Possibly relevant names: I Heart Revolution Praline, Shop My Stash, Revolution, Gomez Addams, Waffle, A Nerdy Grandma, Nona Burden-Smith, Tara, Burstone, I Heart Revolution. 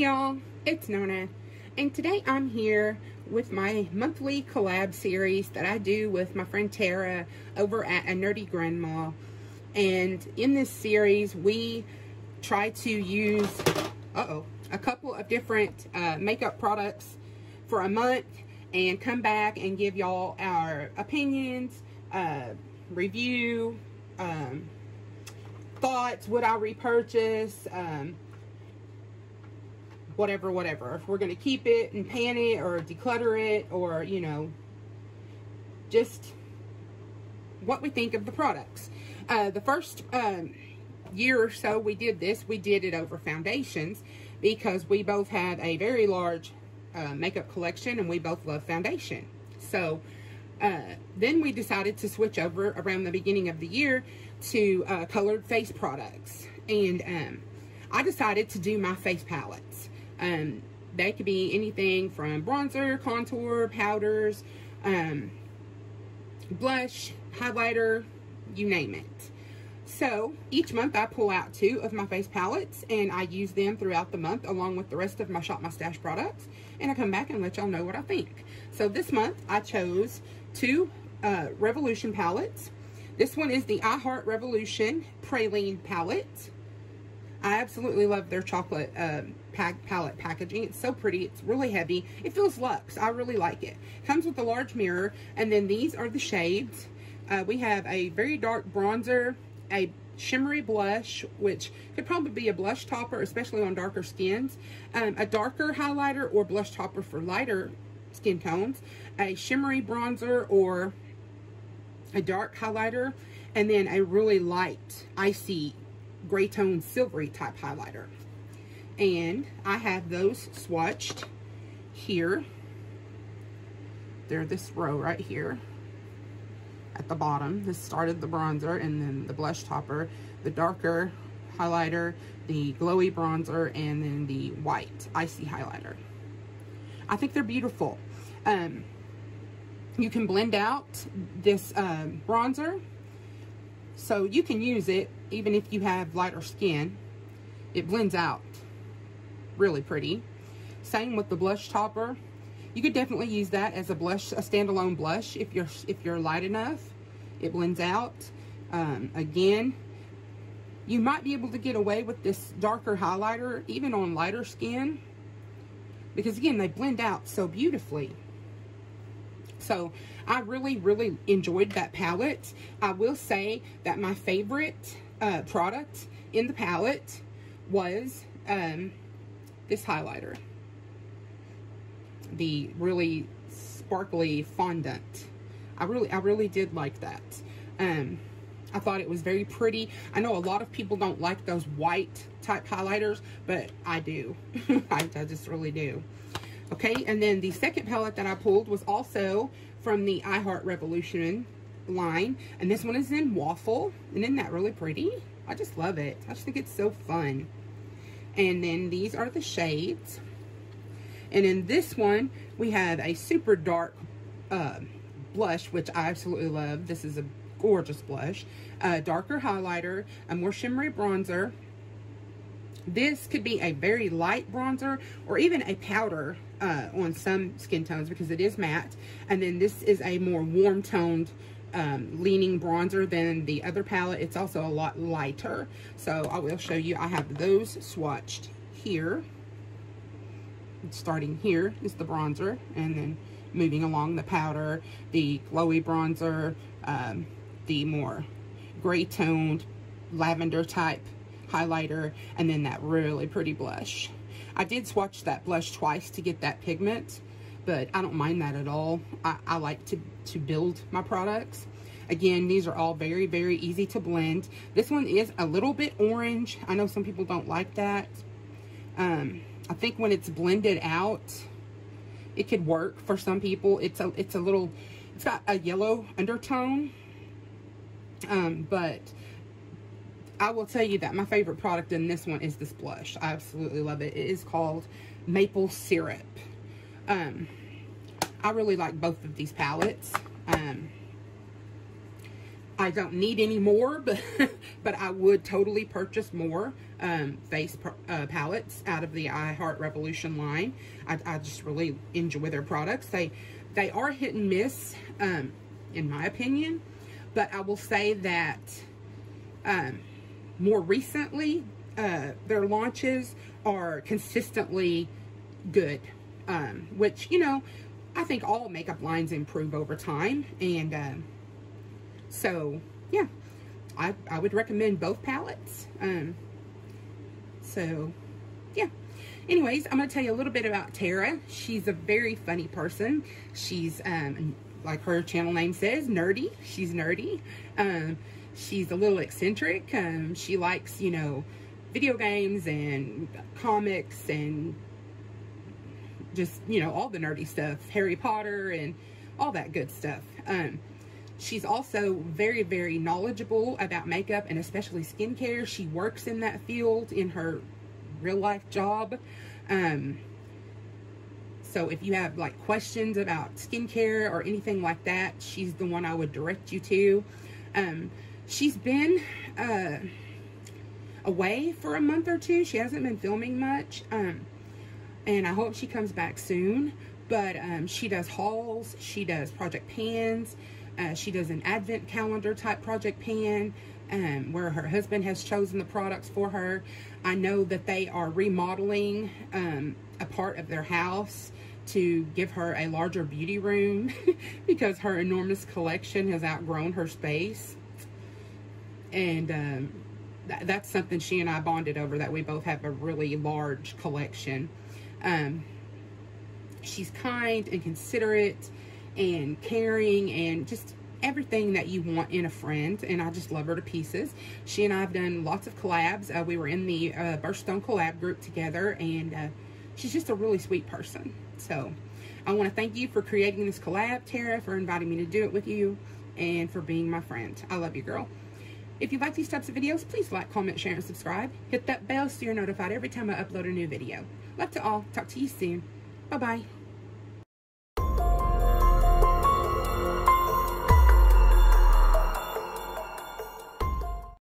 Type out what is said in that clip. y'all, it's Nona, and today I'm here with my monthly collab series that I do with my friend Tara over at A Nerdy Grandma. And in this series we try to use a couple of different makeup products for a month and come back and give y'all our opinions, review, thoughts, would I repurchase, whatever, if we're going to keep it and pan it or declutter it, or you know, just what we think of the products. The first year or so we did this, we did it over foundations because we both had a very large makeup collection and we both love foundation. So then we decided to switch over around the beginning of the year to colored face products, and I decided to do my face palettes. They could be anything from bronzer, contour, powders, blush, highlighter, you name it. So each month I pull out 2 of my face palettes and I use them throughout the month along with the rest of my Shop My Stash products, and I come back and let y'all know what I think. So this month I chose 2 Revolution palettes. This one is the I Heart Revolution Praline palette. I absolutely love their chocolate palette packaging. It's so pretty. It's really heavy. It feels luxe. I really like it. Comes with a large mirror, and then these are the shades. We have a very dark bronzer, a shimmery blush, which could probably be a blush topper, especially on darker skins, a darker highlighter or blush topper for lighter skin tones, a shimmery bronzer or a dark highlighter, and then a really light, icy, gray tone, silvery type highlighter. And I have those swatched here. They're this row right here at the bottom. This started the bronzer, and then the blush topper, the darker highlighter, the glowy bronzer, and then the white icy highlighter. I think they're beautiful. You can blend out this bronzer, so you can use it even if you have lighter skin. It blends out really pretty. Same with the blush topper. You could definitely use that as a blush, a standalone blush, if you're light enough. It blends out. Again, you might be able to get away with this darker highlighter even on lighter skin because again they blend out so beautifully. So I really, really enjoyed that palette. I will say that my favorite product in the palette was this highlighter, the really sparkly fondant. I really did like that. I thought it was very pretty. I know a lot of people don't like those white type highlighters, but I do. I just really do. Okay, and then the second palette that I pulled was also from the I Heart Revolution line, and this one is in Waffle, and isn't that really pretty? I just love it. I just think it's so fun. And then these are the shades, and in this one we have a super dark blush, which I absolutely love. This is a gorgeous blush, a darker highlighter, a more shimmery bronzer. This could be a very light bronzer or even a powder on some skin tones because it is matte. And then this is a more warm toned leaning bronzer than the other palette. It's also a lot lighter. So I will show you. I have those swatched here. Starting here is the bronzer, and then moving along the powder, the glowy bronzer, the more gray toned lavender type highlighter, and then that really pretty blush. I did swatch that blush twice to get that pigment, but I don't mind that at all. I like to build my products. Again, these are all very, very easy to blend. This one is a little bit orange. I know some people don't like that. I think when it's blended out, it could work for some people. It's got a yellow undertone, but I will tell you that my favorite product in this one is this blush. I absolutely love it. It is called Maple Syrup. I really like both of these palettes. I don't need any more, but I would totally purchase more face palettes out of the I Heart Revolution line. I just really enjoy their products. They are hit and miss, in my opinion, but I will say that more recently, their launches are consistently good, which, you know, I think all makeup lines improve over time, and so yeah, I would recommend both palettes. So yeah, anyways, I'm going to tell you a little bit about Tara. She's a very funny person. She's like her channel name says, nerdy. She's nerdy. She's a little eccentric. She likes, you know, video games and comics and just, you know, all the nerdy stuff, Harry Potter and all that good stuff. She's also very, very knowledgeable about makeup and especially skincare. She works in that field in her real life job. So if you have like questions about skincare or anything like that, she's the one I would direct you to. She's been away for a month or two. She hasn't been filming much. And I hope she comes back soon. But she does hauls. She does project pans. She does an advent calendar type project pan, where her husband has chosen the products for her. I know that they are remodeling a part of their house to give her a larger beauty room because her enormous collection has outgrown her space. And that's something she and I bonded over, that we both have a really large collection. She's kind and considerate and caring and just everything that you want in a friend, and I just love her to pieces. She and I have done lots of collabs. We were in the Burstone collab group together, and she's just a really sweet person. So I want to thank you for creating this collab, Tara, for inviting me to do it with you, and for being my friend. I love you, girl. If you like these types of videos, please like, comment, share, and subscribe. Hit that bell so you're notified every time I upload a new video. Love to all. Talk to you soon. Bye-bye.